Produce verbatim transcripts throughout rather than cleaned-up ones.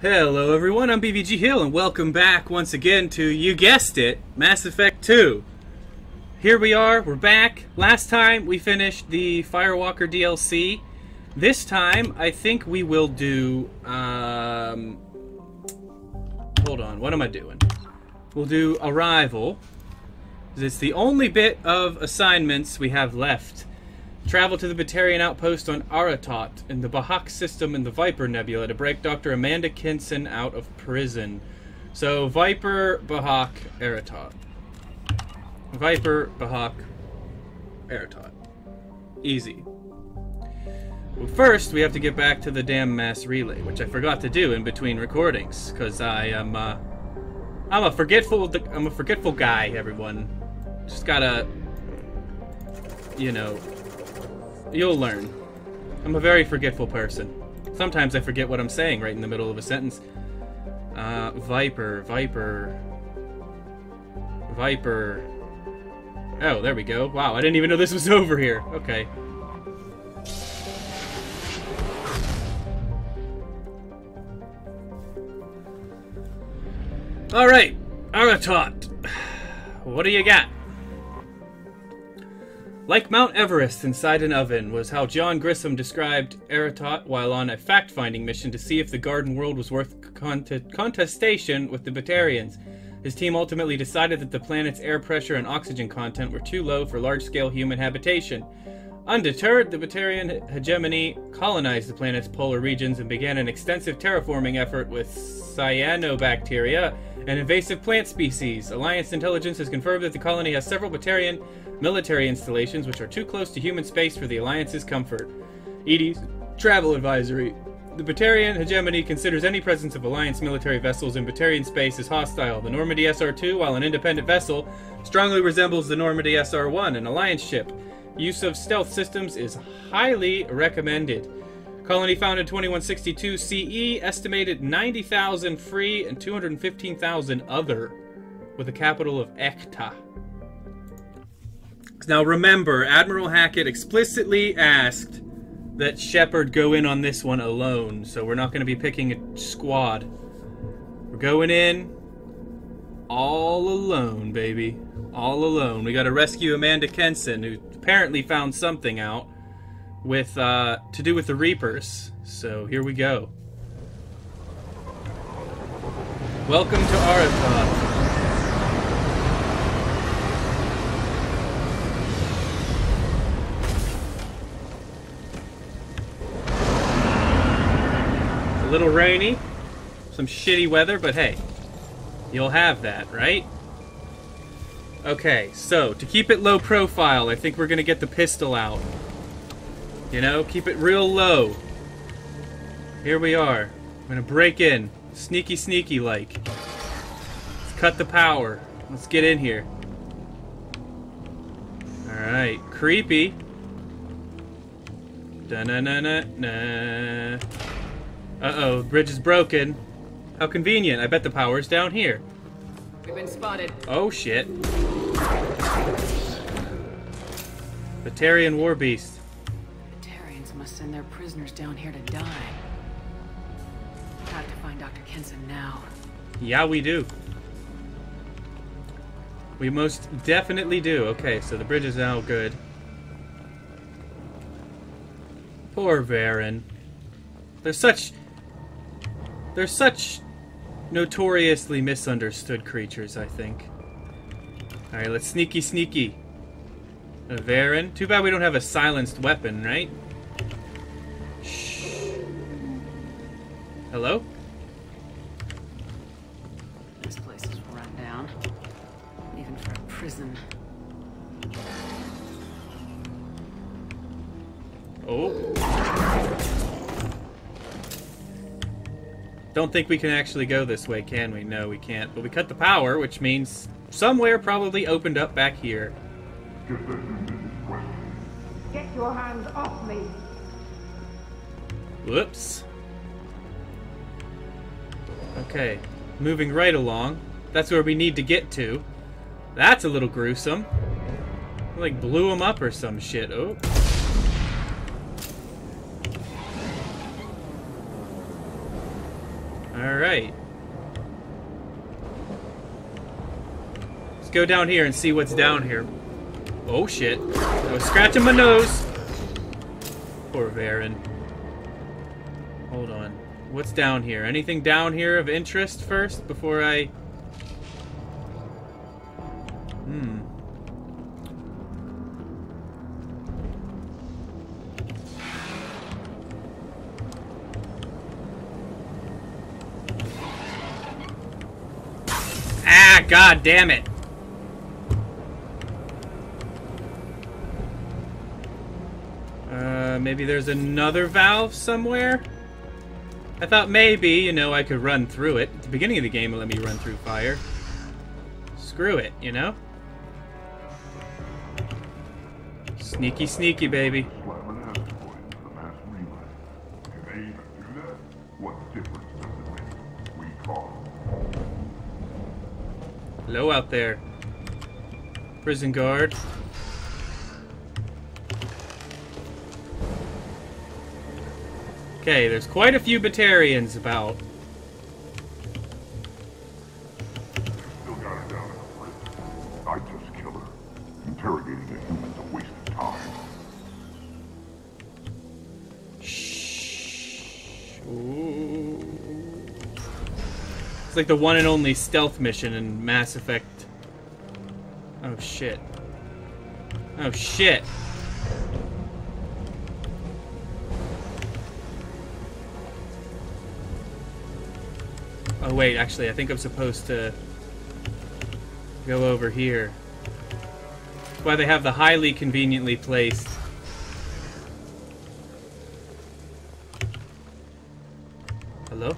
Hello everyone, I'm B V G Hill and welcome back once again to, you guessed it, Mass Effect two. Here we are, we're back. Last time we finished the Firewalker D L C. This time I think we will do, um, hold on, what am I doing? We'll do Arrival. It's the only bit of assignments we have left. Travel to the Batarian outpost on Aratoht in the Baha'i system in the Viper Nebula to break Doctor Amanda Kenson out of prison. So, Viper, Baha'i, Aratoht. Viper, Baha'i, Aratoht. Easy. Well, first, we have to get back to the damn mass relay, which I forgot to do in between recordings, because I am, uh... I'm a forgetful... I'm a forgetful guy, everyone. Just gotta... You know... You'll learn. I'm a very forgetful person. Sometimes I forget what I'm saying right in the middle of a sentence. Uh, Viper, Viper... Viper... Oh, there we go. Wow, I didn't even know this was over here. Okay. Alright, Aratoht. What do you got? Like Mount Everest inside an oven was how John Grissom described Aratoht while on a fact-finding mission to see if the Garden World was worth cont contestation with the Batarians. His team ultimately decided that the planet's air pressure and oxygen content were too low for large-scale human habitation. Undeterred, the Batarian hegemony colonized the planet's polar regions and began an extensive terraforming effort with cyanobacteria and invasive plant species. Alliance intelligence has confirmed that the colony has several Batarian military installations which are too close to human space for the Alliance's comfort. E D's travel advisory. The Batarian hegemony considers any presence of Alliance military vessels in Batarian space as hostile. The Normandy S R two, while an independent vessel, strongly resembles the Normandy S R one, an Alliance ship. Use of stealth systems is highly recommended. Colony founded twenty-one sixty-two C E, estimated ninety thousand free and two hundred fifteen thousand other, with a capital of Ekta. Now remember, Admiral Hackett explicitly asked that Shepard go in on this one alone, so we're not going to be picking a squad. We're going in all alone, baby. All alone. We got to rescue Amanda Kenson, who apparently found something out with uh, to do with the Reapers. So here we go. Welcome to Aratoht. A little rainy, some shitty weather, but hey, you'll have that, right? Okay, so to keep it low profile, I think we're gonna get the pistol out. You know, keep it real low. Here we are. I'm gonna break in, sneaky, sneaky like. Let's cut the power. Let's get in here. All right, creepy. Da na na na na. Uh-oh, bridge is broken. How convenient. I bet the power's down here. We've been spotted. Oh, shit. Batarian war beast. Batarians must send their prisoners down here to die. Got to find Doctor Kenson now. Yeah, we do. We most definitely do. Okay, so the bridge is now good. Poor Varren. They're such... They're such notoriously misunderstood creatures, I think. Alright, let's sneaky sneaky. A Varren. Too bad we don't have a silenced weapon, right? Shh. Hello? This place is run down. Even for a prison. Oh. Don't think we can actually go this way, can we? No, we can't. But we cut the power, which means somewhere probably opened up back here. Get your hands off me. Whoops. Okay, moving right along. That's where we need to get to. That's a little gruesome. I, like, blew him up or some shit. Oh. Alright. Let's go down here and see what's down here. Oh shit. I was scratching my nose. Poor Varren. Hold on. What's down here? Anything down here of interest first before I... Hmm. Ah, god damn it. Uh, maybe there's another valve somewhere? I thought maybe, you know, I could run through it. At the beginning of the game, it let me run through fire. Screw it, you know? Sneaky, sneaky, baby. Hello out there. Prison guard. Okay, there's quite a few Batarians about. Still got her down in the I just killed her. Interrogating a human's a waste of time. Shh. Ooh. It's like the one and only stealth mission in Mass Effect. Oh shit. Oh shit. Oh wait, actually, I think I'm supposed to go over here. That's why they have the highly conveniently placed. Hello?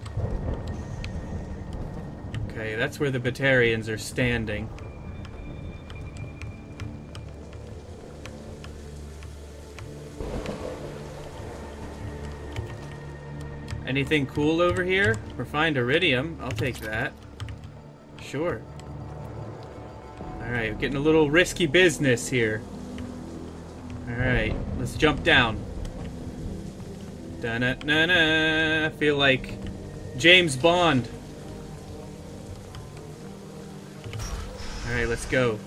Okay, that's where the Batarians are standing. Anything cool over here? Refined iridium. I'll take that. Sure. Alright, getting a little risky business here. Alright, let's jump down. Da-na-na-na. I feel like James Bond. Alright, let's go.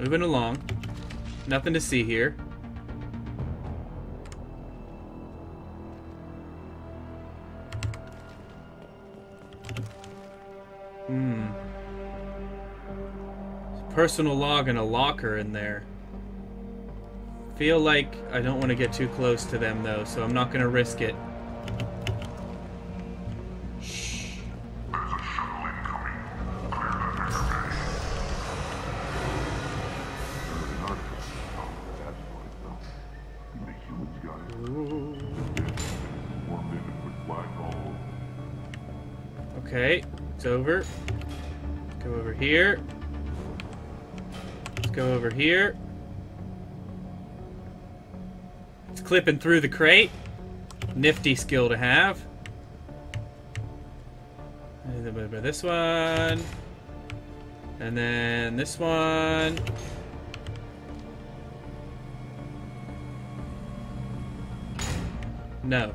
Moving along. Nothing to see here. Hmm. Personal log and a locker in there. Feel like I don't want to get too close to them though, so I'm not going to risk it. Okay, it's over. Let's go over here. Let's go over here. It's clipping through the crate. Nifty skill to have. And then over this one. And then this one. No.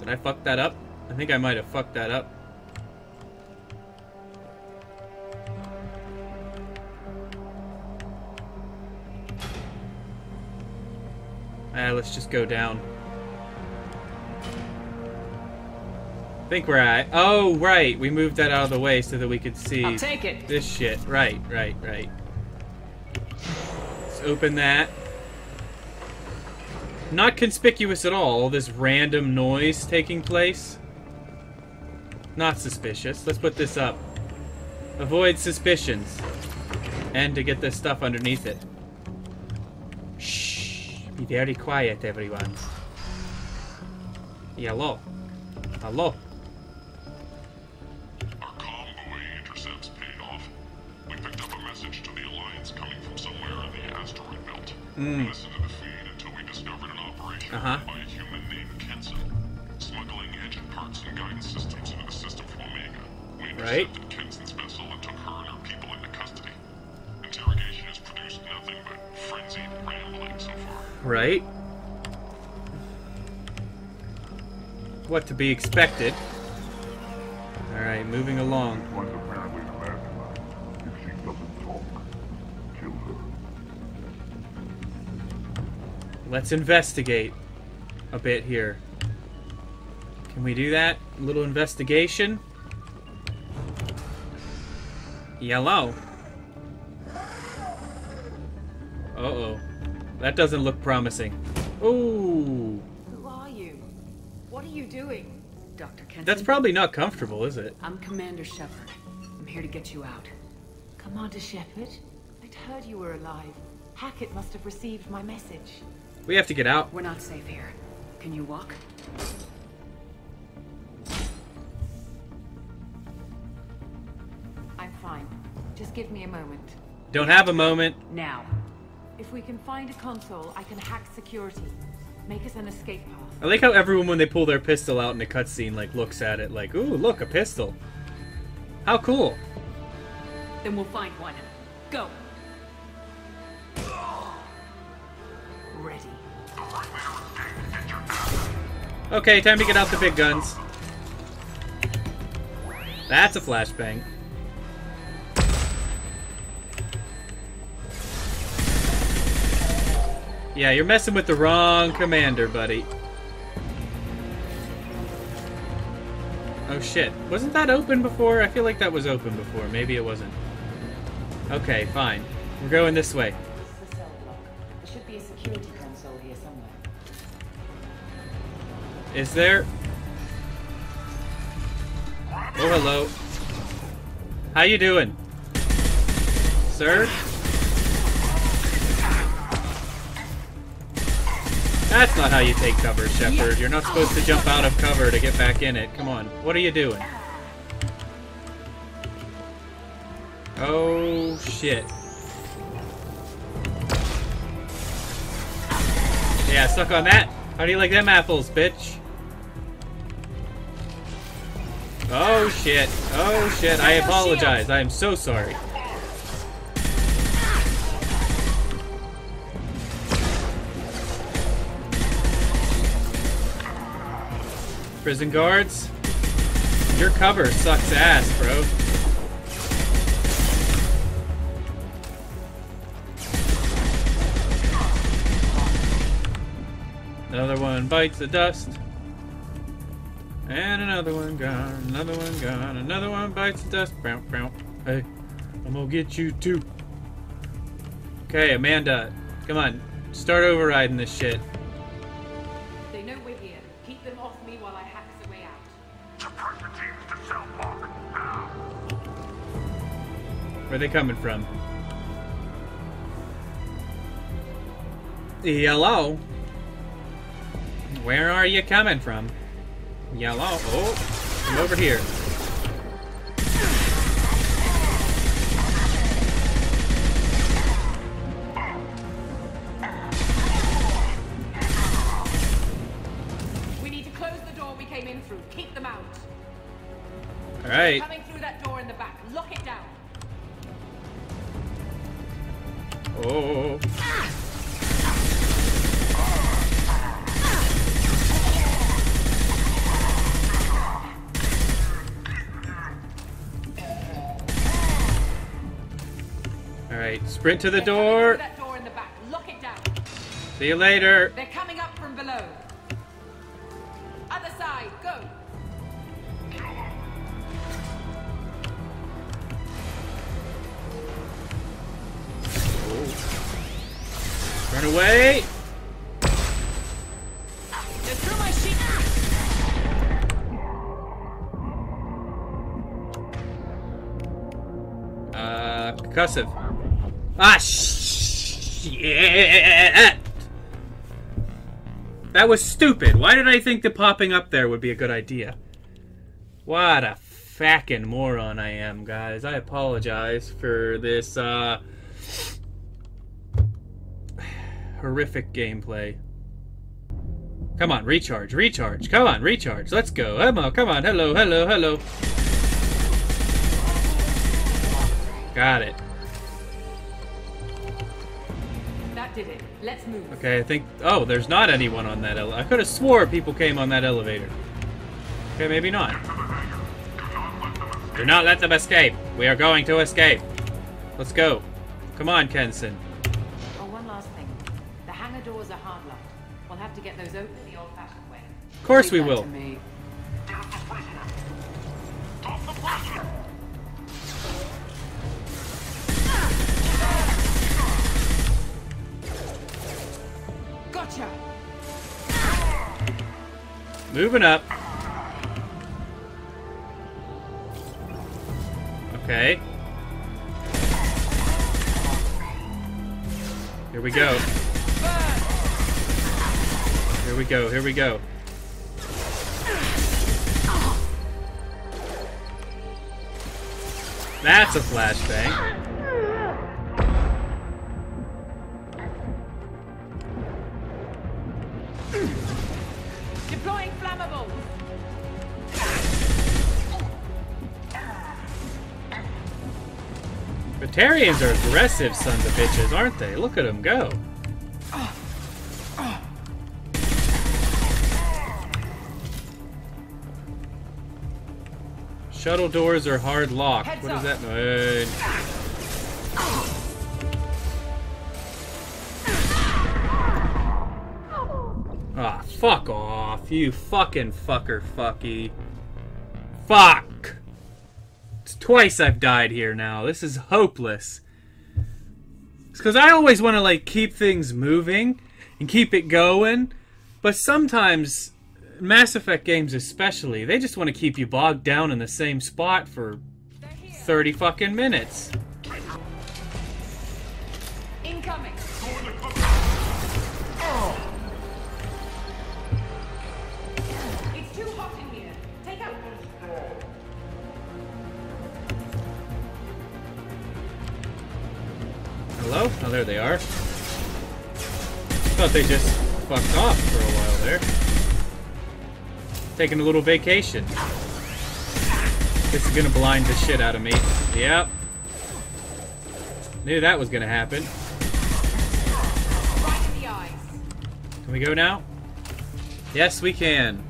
Did I fuck that up? I think I might have fucked that up. Ah, let's just go down. I think we're at... Oh, right! We moved that out of the way so that we could see... I'll take it! ...this shit. Right, right, right. Let's open that. Not conspicuous at all, all this random noise taking place. Not suspicious. Let's put this up. Avoid suspicions. And to get this stuff underneath it. Shh. Be very quiet, everyone. Hello. Hello. Our convoy intercepts paid off. We picked up a message to the Alliance coming from somewhere in the asteroid belt. Mm. Uh-huh. Alliance. Smuggling engine parts and guidance systems into the system from Omega. We intercepted right. Kenson's vessel and took her and her people into custody. Interrogation has produced nothing but frenzied rambling so far. Right. What to be expected. Alright, moving along. Once apparently imagined, if she doesn't talk, kill her. Let's investigate a bit here. Can we do that? A little investigation. Yellow. Uh-oh. That doesn't look promising. Ooh. Who are you? What are you doing? Doctor Kenson. That's probably not comfortable, is it? I'm Commander Shepard. I'm here to get you out. Commander Shepard? I'd heard you were alive. Hackett must have received my message. We have to get out. We're not safe here. Can you walk? I'm fine. Just give me a moment. Don't have a moment. Now. If we can find a console, I can hack security. Make us an escape path. I like how everyone, when they pull their pistol out in a cutscene, like looks at it like, ooh, look, a pistol. How cool. Then we'll find one. Go. Ready. Okay, time to get out the big guns. That's a flashbang. Yeah, you're messing with the wrong commander, buddy. Oh shit. Wasn't that open before? I feel like that was open before. Maybe it wasn't. Okay, fine. We're going this way. This is the cell block. There should be a security console here somewhere. Is there? Oh, hello. How you doing? Sir? That's not how you take cover, Shepard. You're not supposed to jump out of cover to get back in it. Come on. What are you doing? Oh, shit. Yeah, suck on that. How do you like them apples, bitch? Oh, shit. Oh, shit. I apologize. I am so sorry. Prison guards, your cover sucks ass, bro. Another one bites the dust. And another one gone, another one gone, another one bites the dust. Bow, bow. Hey, I'm gonna get you too. Okay, Amanda, come on. Start overriding this shit. Where are they coming from? Yellow. Where are you coming from? Yellow. Oh, I'm over here. We need to close the door we came in through. Keep them out. All right. Coming through that door in the back. Lock it down. Oh. All right, sprint to the door. That door in the back. Lock it down. See you later. They're coming up from below. Other side, go. Run away! They're through my sheet. Uh, concussive. Ah, shit! That was stupid. Why did I think that popping up there would be a good idea? What a fucking moron I am, guys. I apologize for this, uh... horrific gameplay. Come on, recharge, recharge, come on, recharge, let's go, Emma, come on, hello, hello, hello. Got it. That did it. Let's move. Okay, I think... Oh, there's not anyone on that elevator. I could have swore people came on that elevator. Okay, maybe not. Do not let them escape. We are going to escape. Let's go. Come on, Kenson. Oh, one last thing. The hangar doors are hard locked. We'll have to get those open the old-fashioned way. Of course we will. Gotcha. Moving up. Okay. Here we go. Here we go, here we go. That's a flashbang. Deploying flammables. Batarians are aggressive sons of bitches, aren't they? Look at them go. Shuttle doors are hard locked. Heads what up. Does that mean? Ah, oh, fuck off, you fucking fucker fucky. Fuck! It's twice I've died here now. This is hopeless. It's because I always want to, like, keep things moving and keep it going, but sometimes, Mass Effect games especially, they just want to keep you bogged down in the same spot for thirty fucking minutes. Incoming! Oh. Hello? Oh, there they are. Thought they just fucked off for a while there. Taking a little vacation. This is gonna blind the shit out of me. Yep. Knew that was gonna happen. Right in the eyes. Can we go now? Yes, we can.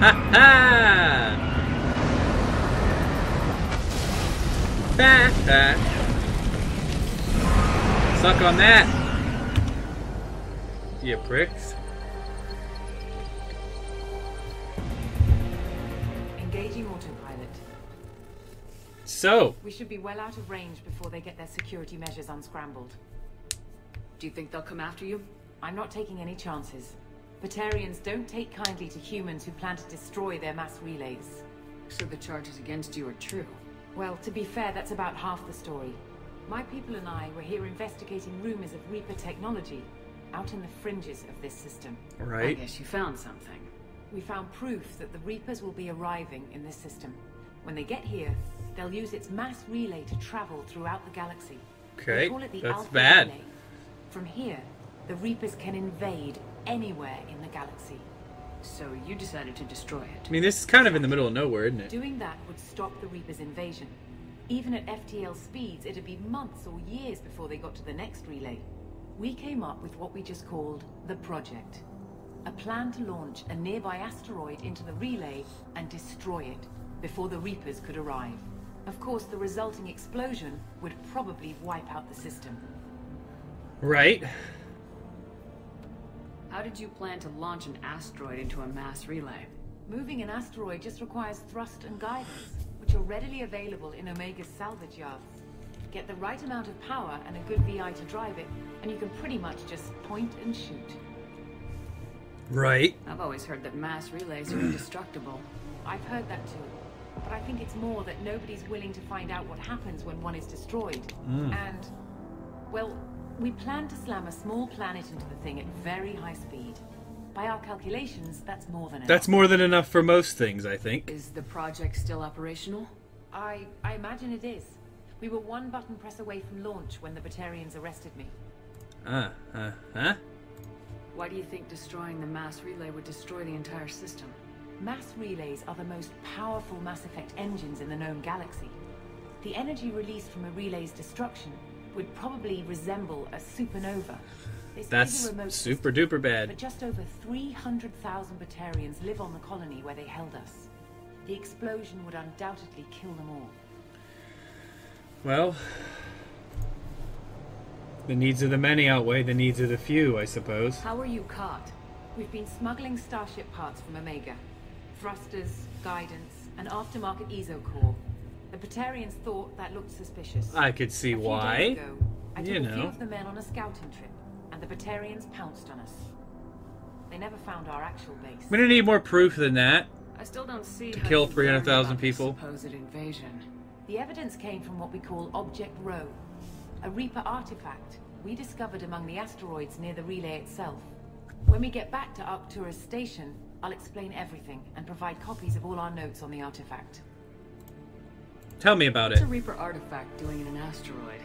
Ha ha! Bah, bah. Suck on that! You pricks. Engaging autopilot. So. We should be well out of range before they get their security measures unscrambled. Do you think they'll come after you? I'm not taking any chances. Batarians don't take kindly to humans who plan to destroy their mass relays. So the charges against you are true? Well, to be fair, that's about half the story. My people and I were here investigating rumors of Reaper technology out in the fringes of this system. Right. I guess you found something. We found proof that the Reapers will be arriving in this system. When they get here, they'll use its mass relay to travel throughout the galaxy. Okay, call it the that's Alpha bad. Relay. From here, the Reapers can invade anywhere in the galaxy. So you decided to destroy it. I mean, this is kind of in the middle of nowhere, isn't it? Doing that would stop the Reaper's invasion. Even at F T L speeds, it'd be months or years before they got to the next relay. We came up with what we just called the Project. A plan to launch a nearby asteroid into the relay and destroy it before the Reapers could arrive. Of course, the resulting explosion would probably wipe out the system. Right. How did you plan to launch an asteroid into a mass relay? Moving an asteroid just requires thrust and guidance, which are readily available in Omega's salvage yards. Get the right amount of power and a good V I to drive it, and you can pretty much just point and shoot. Right. I've always heard that mass relays are indestructible. I've heard that too. But I think it's more that nobody's willing to find out what happens when one is destroyed. Mm. And, well... We plan to slam a small planet into the thing at very high speed. By our calculations, that's more than enough. That's more than enough for most things, I think. Is the project still operational? I, I imagine it is. We were one button press away from launch when the Batarians arrested me. Ah, uh, uh, huh? Why do you think destroying the mass relay would destroy the entire system? Mass relays are the most powerful Mass Effect engines in the known galaxy. The energy released from a relay's destruction would probably resemble a supernova. This That's super system, duper bad. But just over three hundred thousand Batarians live on the colony where they held us. The explosion would undoubtedly kill them all. Well, the needs of the many outweigh the needs of the few, I suppose. How were you caught? We've been smuggling starship parts from Omega. Thrusters, guidance, an aftermarket E Z O core. The Batarians thought that looked suspicious. I could see why. A few days ago, I took a few of the men on a scouting trip, and the Batarians pounced on us. They never found our actual base. We don't need more proof than that. I still don't see to kill three hundred thousand people. Supposed invasion. The evidence came from what we call Object Row, a Reaper artifact we discovered among the asteroids near the relay itself. When we get back to Arcturus Station, I'll explain everything and provide copies of all our notes on the artifact. Tell me about it. What's a Reaper artifact doing in an asteroid?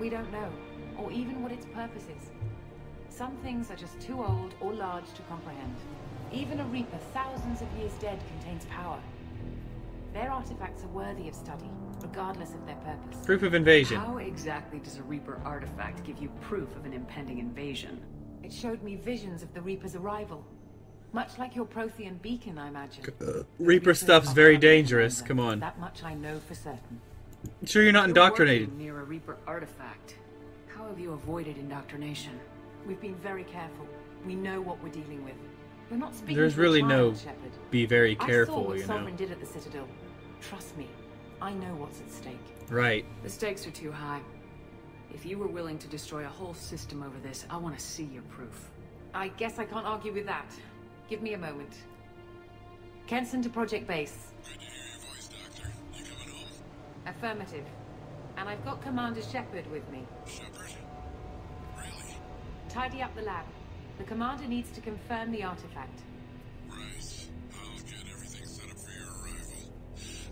We don't know, or even what its purpose is. Some things are just too old or large to comprehend. Even a Reaper thousands of years dead contains power. Their artifacts are worthy of study, regardless of their purpose. Proof of invasion. How exactly does a Reaper artifact give you proof of an impending invasion? It showed me visions of the Reaper's arrival. Much like your Prothean beacon, I imagine. Uh, Reaper stuff's very dangerous, come on. That much I know for certain. I'm sure you're not indoctrinated. You're near a Reaper artifact. How have you avoided indoctrination? We've been very careful. We know what we're dealing with. We're not speaking There's to really no Shepard. Be very careful, I saw what you know. Sovereign did at the Citadel. Trust me, I know what's at stake. Right. The stakes are too high. If you were willing to destroy a whole system over this, I want to see your proof. I guess I can't argue with that. Give me a moment. Kenson to Project Base. Good to hear your voice, Doctor. You coming home? Affirmative. And I've got Commander Shepard with me. Shepard? Really? Tidy up the lab. The commander needs to confirm the artifact. Right. I'll get everything set up for your arrival.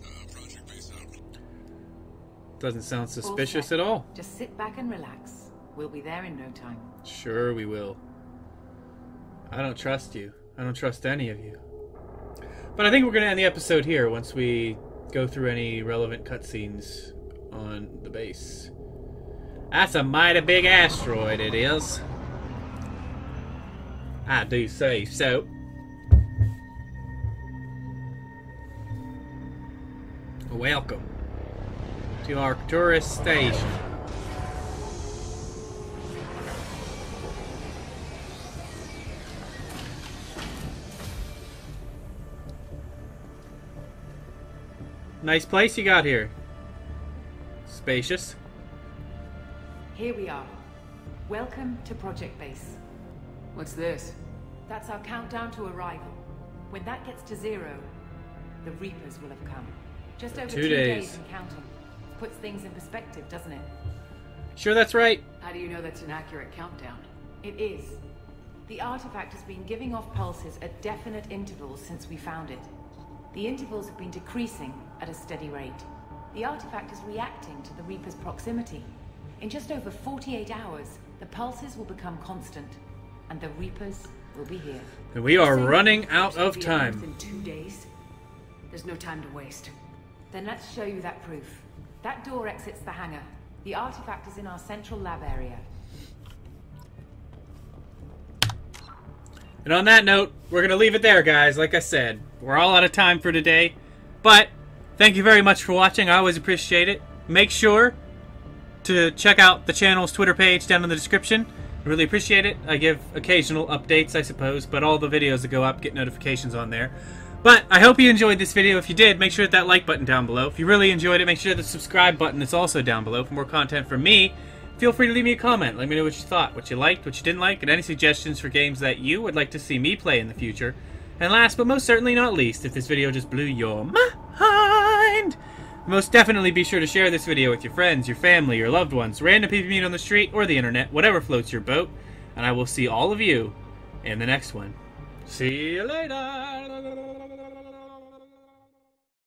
Uh, Project Base out. Doesn't sound suspicious all at all. Just sit back and relax. We'll be there in no time. Sure we will. I don't trust you. I don't trust any of you. But I think we're going to end the episode here once we go through any relevant cutscenes on the base. That's a mighty big asteroid, it is. I do say so. Welcome to Arcturus Station. Nice place you got here. Spacious. Here we are. Welcome to Project Base. What's this? That's our countdown to arrival. When that gets to zero, the Reapers will have come. Just over two, two days. days and counting. Puts things in perspective, doesn't it? Sure, that's right. How do you know that's an accurate countdown? It is. The artifact has been giving off pulses at definite intervals since we found it. The intervals have been decreasing at a steady rate. The artifact is reacting to the Reaper's proximity. In just over forty-eight hours, the pulses will become constant, and the Reapers will be here. And we are running out of time. Within two days, there's no time to waste. Then let's show you that proof. That door exits the hangar. The artifact is in our central lab area. And on that note, we're going to leave it there, guys. Like I said, we're all out of time for today. But thank you very much for watching. I always appreciate it. Make sure to check out the channel's Twitter page down in the description. I really appreciate it. I give occasional updates, I suppose, but all the videos that go up get notifications on there. But I hope you enjoyed this video. If you did, make sure to hit that like button down below. If you really enjoyed it, make sure to hit the subscribe button. It's also down below for more content from me. Feel free to leave me a comment. Let me know what you thought, what you liked, what you didn't like, and any suggestions for games that you would like to see me play in the future. And last, but most certainly not least, if this video just blew your mind, most definitely be sure to share this video with your friends, your family, your loved ones, random people you meet on the street, or the internet, whatever floats your boat. And I will see all of you in the next one. See you later.